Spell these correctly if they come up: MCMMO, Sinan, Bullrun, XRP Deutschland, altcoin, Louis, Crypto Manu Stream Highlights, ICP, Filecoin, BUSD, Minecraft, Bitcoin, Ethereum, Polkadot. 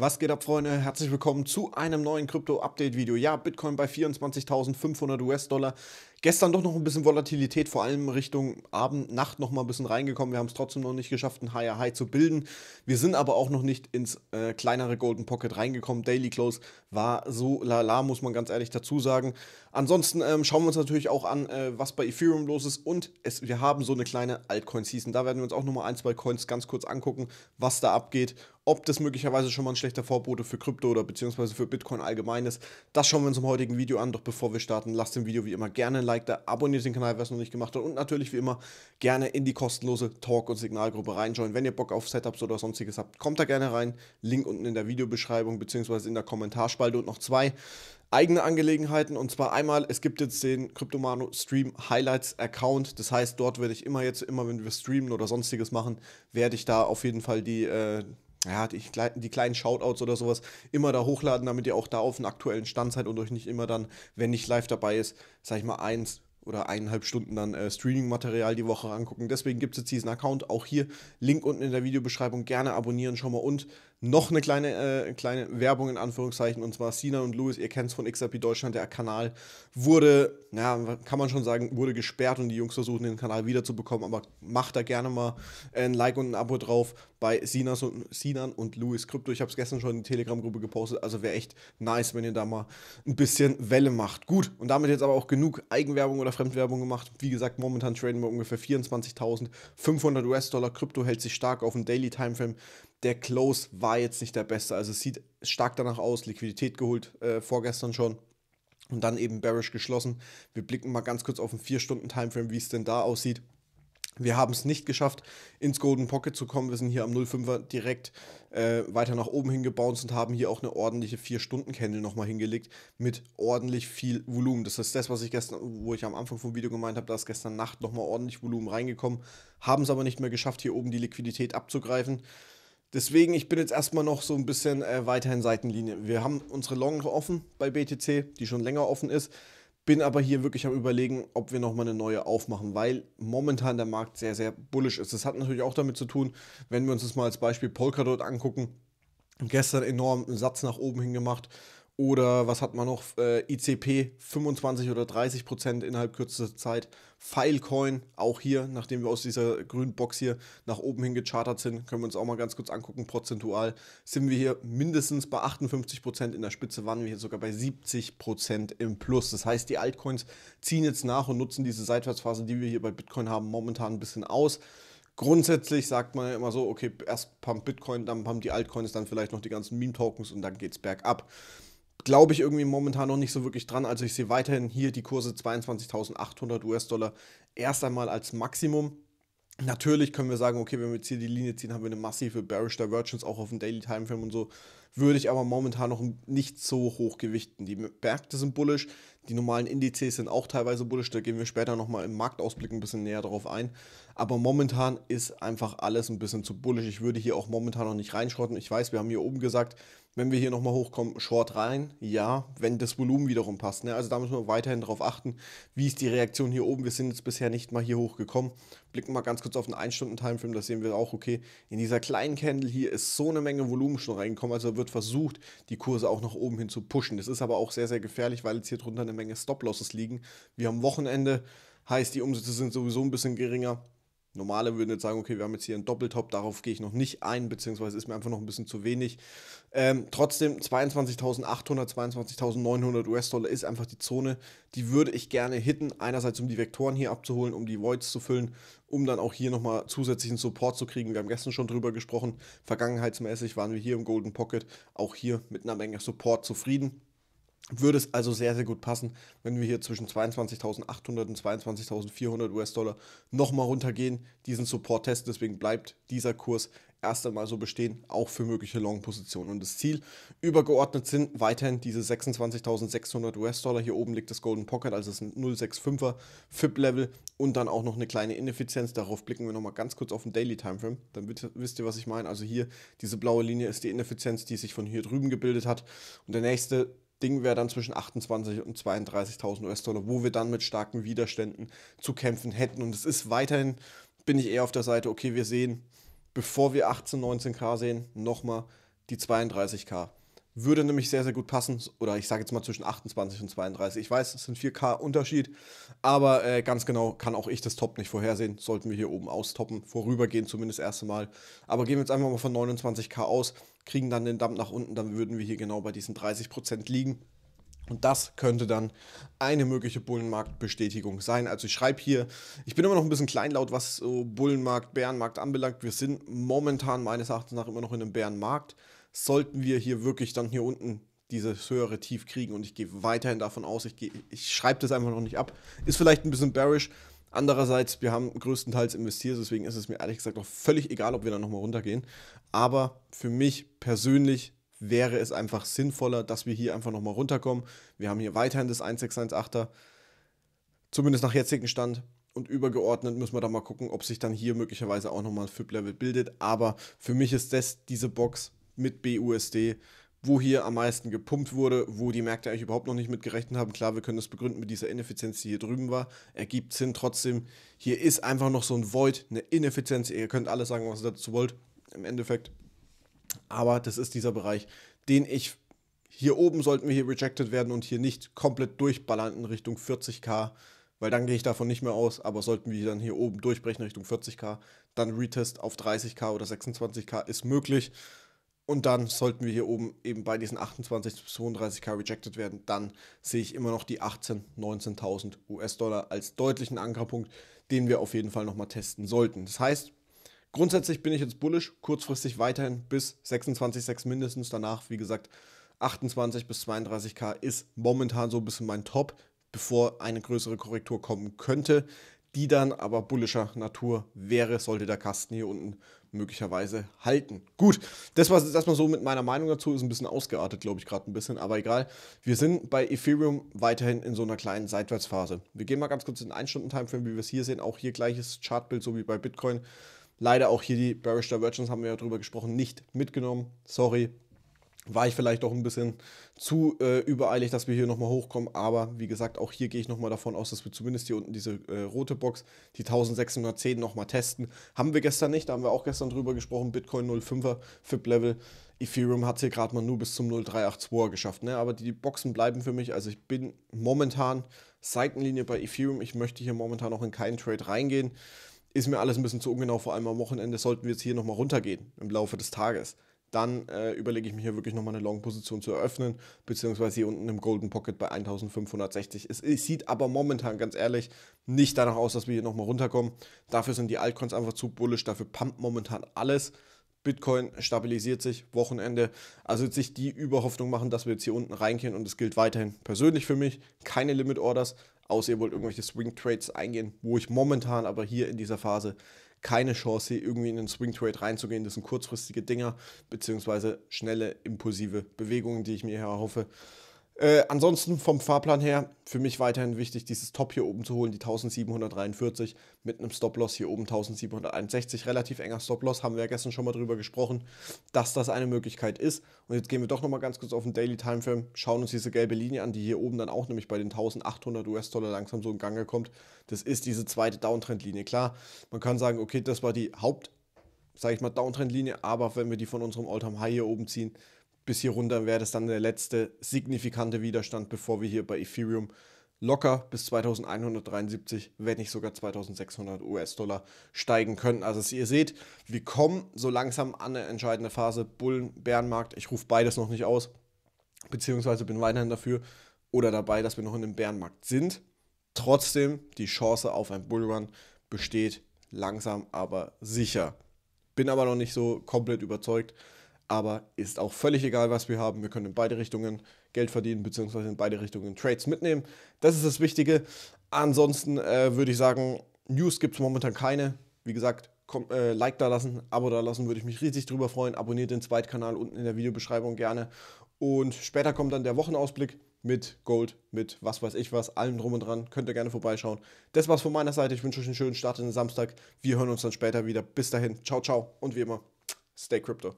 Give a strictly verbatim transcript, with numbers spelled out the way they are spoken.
Was geht ab, Freunde? Herzlich willkommen zu einem neuen Krypto-Update-Video. Ja, Bitcoin bei vierundzwanzigtausendfünfhundert U S-Dollar. Gestern doch noch ein bisschen Volatilität, vor allem Richtung Abend, Nacht noch mal ein bisschen reingekommen. Wir haben es trotzdem noch nicht geschafft, ein Higher High zu bilden. Wir sind aber auch noch nicht ins äh, kleinere Golden Pocket reingekommen. Daily Close war so lala, muss man ganz ehrlich dazu sagen. Ansonsten ähm, schauen wir uns natürlich auch an, äh, was bei Ethereum los ist. Und es, wir haben so eine kleine Altcoin-Season. Da werden wir uns auch noch mal ein, zwei Coins ganz kurz angucken, was da abgeht. Ob das möglicherweise schon mal ein schlechter Vorbote für Krypto oder beziehungsweise für Bitcoin allgemein ist, das schauen wir uns im heutigen Video an. Doch bevor wir starten, lasst dem Video wie immer gerne ein Like da, abonniert den Kanal, wer es noch nicht gemacht hat und natürlich wie immer gerne in die kostenlose Talk- und Signalgruppe reinschauen. Wenn ihr Bock auf Setups oder sonstiges habt, kommt da gerne rein. Link unten in der Videobeschreibung beziehungsweise in der Kommentarspalte. Und noch zwei eigene Angelegenheiten, und zwar einmal, es gibt jetzt den Crypto Manu Stream Highlights Account, das heißt, dort werde ich immer jetzt, immer wenn wir streamen oder sonstiges machen, werde ich da auf jeden Fall die... Äh, Ja, die, die kleinen Shoutouts oder sowas immer da hochladen, damit ihr auch da auf den aktuellen Stand seid und euch nicht immer dann, wenn nicht live dabei ist, sag ich mal, eins oder eineinhalb Stunden dann äh, Streaming-Material die Woche angucken. Deswegen gibt es jetzt diesen Account, auch hier, Link unten in der Videobeschreibung, gerne abonnieren, schon mal. Und noch eine kleine, äh, kleine Werbung in Anführungszeichen, und zwar Sinan und Louis, ihr kennt es von X R P Deutschland, der Kanal wurde, ja, kann man schon sagen, wurde gesperrt und die Jungs versuchen den Kanal wiederzubekommen, aber macht da gerne mal ein Like und ein Abo drauf bei Sinas und, Sinan und Louis Krypto. Ich habe es gestern schon in die Telegram-Gruppe gepostet, also wäre echt nice, wenn ihr da mal ein bisschen Welle macht. Gut, und damit jetzt aber auch genug Eigenwerbung oder Fremdwerbung gemacht. Wie gesagt, momentan traden wir ungefähr vierundzwanzigtausendfünfhundert U S-Dollar. Krypto hält sich stark auf dem Daily Timeframe. Der Close war jetzt nicht der beste, also es sieht stark danach aus, Liquidität geholt, äh, vorgestern schon und dann eben bearish geschlossen. Wir blicken mal ganz kurz auf den vier Stunden Timeframe, wie es denn da aussieht. Wir haben es nicht geschafft, ins Golden Pocket zu kommen. Wir sind hier am null Komma fünfer direkt äh, weiter nach oben hingebounced und haben hier auch eine ordentliche vier Stunden Candle nochmal hingelegt mit ordentlich viel Volumen. Das ist das, was ich gestern, wo ich am Anfang vom Video gemeint habe, da ist gestern Nacht nochmal ordentlich Volumen reingekommen, haben es aber nicht mehr geschafft, hier oben die Liquidität abzugreifen. Deswegen, ich bin jetzt erstmal noch so ein bisschen äh, weiterhin Seitenlinie. Wir haben unsere Long offen bei B T C, die schon länger offen ist. Bin aber hier wirklich am Überlegen, ob wir nochmal eine neue aufmachen, weil momentan der Markt sehr, sehr bullish ist. Das hat natürlich auch damit zu tun, wenn wir uns das mal als Beispiel Polkadot angucken. Gestern enorm einen Satz nach oben hingemacht. Oder was hat man noch? Äh, I C P fünfundzwanzig oder dreißig Prozent innerhalb kürzester Zeit. Filecoin, auch hier, nachdem wir aus dieser grünen Box hier nach oben hin gechartert sind, können wir uns auch mal ganz kurz angucken. Prozentual sind wir hier mindestens bei achtundfünfzig Prozent. In der Spitze waren wir hier sogar bei siebzig Prozent im Plus. Das heißt, die Altcoins ziehen jetzt nach und nutzen diese Seitwärtsphase, die wir hier bei Bitcoin haben, momentan ein bisschen aus. Grundsätzlich sagt man ja immer so, okay, erst pump Bitcoin, dann pump die Altcoins, dann vielleicht noch die ganzen Meme-Tokens und dann geht's bergab. Glaube ich irgendwie momentan noch nicht so wirklich dran. Also ich sehe weiterhin hier die Kurse zweiundzwanzigtausendachthundert U S-Dollar erst einmal als Maximum. Natürlich können wir sagen, okay, wenn wir jetzt hier die Linie ziehen, haben wir eine massive Bearish Divergence, auch auf dem Daily Timeframe und so. Würde ich aber momentan noch nicht so hoch gewichten. Die Märkte sind bullish, die normalen Indizes sind auch teilweise bullish. Da gehen wir später nochmal im Marktausblick ein bisschen näher drauf ein. Aber momentan ist einfach alles ein bisschen zu bullish. Ich würde hier auch momentan noch nicht reinschrotten. Ich weiß, wir haben hier oben gesagt, wenn wir hier nochmal hochkommen, Short rein, ja, wenn das Volumen wiederum passt. Ne? Also da müssen wir weiterhin drauf achten, wie ist die Reaktion hier oben. Wir sind jetzt bisher nicht mal hier hochgekommen. Blicken mal ganz kurz auf den ein Stunden Timeframe, das sehen wir auch, okay, in dieser kleinen Candle hier ist so eine Menge Volumen schon reingekommen, also wird versucht, die Kurse auch nach oben hin zu pushen. Das ist aber auch sehr, sehr gefährlich, weil jetzt hier drunter eine Menge Stop-Losses liegen. Wir haben Wochenende, heißt die Umsätze sind sowieso ein bisschen geringer. Normale würden jetzt sagen, okay, wir haben jetzt hier einen Doppeltop, darauf gehe ich noch nicht ein, beziehungsweise ist mir einfach noch ein bisschen zu wenig. Ähm, trotzdem zweiundzwanzigtausendachthundert, zweiundzwanzigtausendneunhundert U S-Dollar ist einfach die Zone, die würde ich gerne hitten. Einerseits, um die Vektoren hier abzuholen, um die Voids zu füllen, um dann auch hier nochmal zusätzlichen Support zu kriegen. Wir haben gestern schon drüber gesprochen, vergangenheitsmäßig waren wir hier im Golden Pocket, auch hier mit einer Menge Support zufrieden. Würde es also sehr, sehr gut passen, wenn wir hier zwischen zweiundzwanzigtausendachthundert und zweiundzwanzigtausendvierhundert U S-Dollar nochmal runtergehen, diesen Support testen. Deswegen bleibt dieser Kurs erst einmal so bestehen, auch für mögliche Long-Positionen. Und das Ziel übergeordnet sind weiterhin diese sechsundzwanzigtausendsechshundert U S-Dollar. Hier oben liegt das Golden Pocket, also das null Komma fünfundsechziger F I B-Level und dann auch noch eine kleine Ineffizienz. Darauf blicken wir nochmal ganz kurz auf den Daily Timeframe. Dann wisst ihr, was ich meine. Also hier, diese blaue Linie ist die Ineffizienz, die sich von hier drüben gebildet hat. Und der nächste Ding wäre dann zwischen achtundzwanzigtausend und zweiunddreißigtausend U S-Dollar, wo wir dann mit starken Widerständen zu kämpfen hätten. Und es ist weiterhin, bin ich eher auf der Seite, okay, wir sehen, bevor wir achtzehn, neunzehn K sehen, nochmal die zweiunddreißigtausend. Würde nämlich sehr, sehr gut passen, oder ich sage jetzt mal zwischen achtundzwanzig und zweiunddreißig. Ich weiß, es sind vier K Unterschied, aber äh, ganz genau kann auch ich das Top nicht vorhersehen. Sollten wir hier oben austoppen, vorübergehend zumindest das erste Mal. Aber gehen wir jetzt einfach mal von neunundzwanzigtausend aus, kriegen dann den Dump nach unten, dann würden wir hier genau bei diesen dreißig Prozent liegen. Und das könnte dann eine mögliche Bullenmarktbestätigung sein. Also ich schreibe hier, ich bin immer noch ein bisschen kleinlaut, was so Bullenmarkt, Bärenmarkt anbelangt. Wir sind momentan meines Erachtens nach immer noch in einem Bärenmarkt. Sollten wir hier wirklich dann hier unten dieses höhere Tief kriegen, und ich gehe weiterhin davon aus, ich, gehe, ich schreibe das einfach noch nicht ab, ist vielleicht ein bisschen bearish. Andererseits, wir haben größtenteils investiert, deswegen ist es mir ehrlich gesagt auch völlig egal, ob wir dann nochmal runtergehen. Aber für mich persönlich wäre es einfach sinnvoller, dass wir hier einfach nochmal runterkommen. Wir haben hier weiterhin das eins sechs eins achter, zumindest nach jetzigem Stand. Und übergeordnet müssen wir da mal gucken, ob sich dann hier möglicherweise auch nochmal ein F I B-Level bildet. Aber für mich ist das diese Box mit B U S D, wo hier am meisten gepumpt wurde, wo die Märkte eigentlich überhaupt noch nicht mit gerechnet haben. Klar, wir können das begründen mit dieser Ineffizienz, die hier drüben war. Ergibt Sinn trotzdem. Hier ist einfach noch so ein Void, eine Ineffizienz. Ihr könnt alles sagen, was ihr dazu wollt, im Endeffekt. Aber das ist dieser Bereich, den ich, hier oben sollten wir hier rejected werden und hier nicht komplett durchballern in Richtung vierzigtausend, weil dann gehe ich davon nicht mehr aus, aber sollten wir dann hier oben durchbrechen Richtung vierzigtausend, dann Retest auf dreißigtausend oder sechsundzwanzigtausend ist möglich. Und dann sollten wir hier oben eben bei diesen achtundzwanzig bis zweiunddreißigtausend rejected werden, dann sehe ich immer noch die achtzehntausend, neunzehntausend U S-Dollar als deutlichen Ankerpunkt, den wir auf jeden Fall nochmal testen sollten. Das heißt, grundsätzlich bin ich jetzt bullish, kurzfristig weiterhin bis sechsundzwanzig Komma sechs mindestens, danach wie gesagt achtundzwanzig bis zweiunddreißigtausend ist momentan so ein bisschen mein Top, bevor eine größere Korrektur kommen könnte, die dann aber bullischer Natur wäre, sollte der Kasten hier unten möglicherweise halten. Gut, das war es erstmal so mit meiner Meinung dazu, ist ein bisschen ausgeartet, glaube ich, gerade ein bisschen, aber egal. Wir sind bei Ethereum weiterhin in so einer kleinen Seitwärtsphase. Wir gehen mal ganz kurz in den ein Stunden Timeframe, wie wir es hier sehen, auch hier gleiches Chartbild, so wie bei Bitcoin. Leider auch hier die Bearish Divergence, haben wir ja drüber gesprochen, nicht mitgenommen. Sorry, war ich vielleicht auch ein bisschen zu äh, übereilig, dass wir hier nochmal hochkommen. Aber wie gesagt, auch hier gehe ich nochmal davon aus, dass wir zumindest hier unten diese äh, rote Box, die sechzehnhundertzehn, nochmal testen. Haben wir gestern nicht, da haben wir auch gestern drüber gesprochen. Bitcoin null Komma fünfer F I B-Level. Ethereum hat es hier gerade mal nur bis zum null Komma dreihundertzweiundachtziger geschafft. Ne? Aber die, die Boxen bleiben für mich. Also ich bin momentan Seitenlinie bei Ethereum. Ich möchte hier momentan noch in keinen Trade reingehen. Ist mir alles ein bisschen zu ungenau, vor allem am Wochenende sollten wir jetzt hier nochmal runtergehen im Laufe des Tages. Dann äh, überlege ich mir hier wirklich nochmal eine Long-Position zu eröffnen, beziehungsweise hier unten im Golden Pocket bei eintausendfünfhundertsechzig. Es, es sieht aber momentan, ganz ehrlich, nicht danach aus, dass wir hier nochmal runterkommen. Dafür sind die Altcoins einfach zu bullish, dafür pumpt momentan alles. Bitcoin stabilisiert sich, Wochenende, also jetzt sich die Überhoffnung machen, dass wir jetzt hier unten reingehen, und es gilt weiterhin persönlich für mich, keine Limit Orders, außer ihr wollt irgendwelche Swing Trades eingehen, wo ich momentan aber hier in dieser Phase keine Chance sehe, irgendwie in einen Swing Trade reinzugehen. Das sind kurzfristige Dinger, beziehungsweise schnelle, impulsive Bewegungen, die ich mir erhoffe. Äh, ansonsten vom Fahrplan her, für mich weiterhin wichtig, dieses Top hier oben zu holen, die siebzehnhundertdreiundvierzig mit einem Stop-Loss hier oben siebzehnhunderteinundsechzig, relativ enger Stop-Loss, haben wir ja gestern schon mal drüber gesprochen, dass das eine Möglichkeit ist. Und jetzt gehen wir doch nochmal ganz kurz auf den Daily Timeframe, schauen uns diese gelbe Linie an, die hier oben dann auch nämlich bei den achtzehnhundert U S-Dollar langsam so in Gang kommt. Das ist diese zweite Downtrend-Linie. Klar, man kann sagen, okay, das war die Haupt, sage ich mal, Downtrend-Linie, aber wenn wir die von unserem All-Time-High hier oben ziehen, bis hier runter wäre das dann der letzte signifikante Widerstand, bevor wir hier bei Ethereum locker bis zweitausendeinhundertdreiundsiebzig, wenn nicht sogar zweitausendsechshundert U S-Dollar steigen können. Also ihr seht, wir kommen so langsam an eine entscheidende Phase, Bullen, Bärenmarkt. Ich rufe beides noch nicht aus, beziehungsweise bin weiterhin dafür oder dabei, dass wir noch in einem Bärenmarkt sind. Trotzdem, die Chance auf einen Bullrun besteht langsam, aber sicher. Bin aber noch nicht so komplett überzeugt. Aber ist auch völlig egal, was wir haben. Wir können in beide Richtungen Geld verdienen, beziehungsweise in beide Richtungen Trades mitnehmen. Das ist das Wichtige. Ansonsten äh, würde ich sagen, News gibt es momentan keine. Wie gesagt, komm, äh, Like da lassen, Abo da lassen, würde ich mich riesig drüber freuen. Abonniert den Zweitkanal unten in der Videobeschreibung gerne. Und später kommt dann der Wochenausblick mit Gold, mit was weiß ich was, allem drum und dran. Könnt ihr gerne vorbeischauen. Das war's von meiner Seite. Ich wünsche euch einen schönen Start in den Samstag. Wir hören uns dann später wieder. Bis dahin. Ciao, ciao. Und wie immer, stay crypto.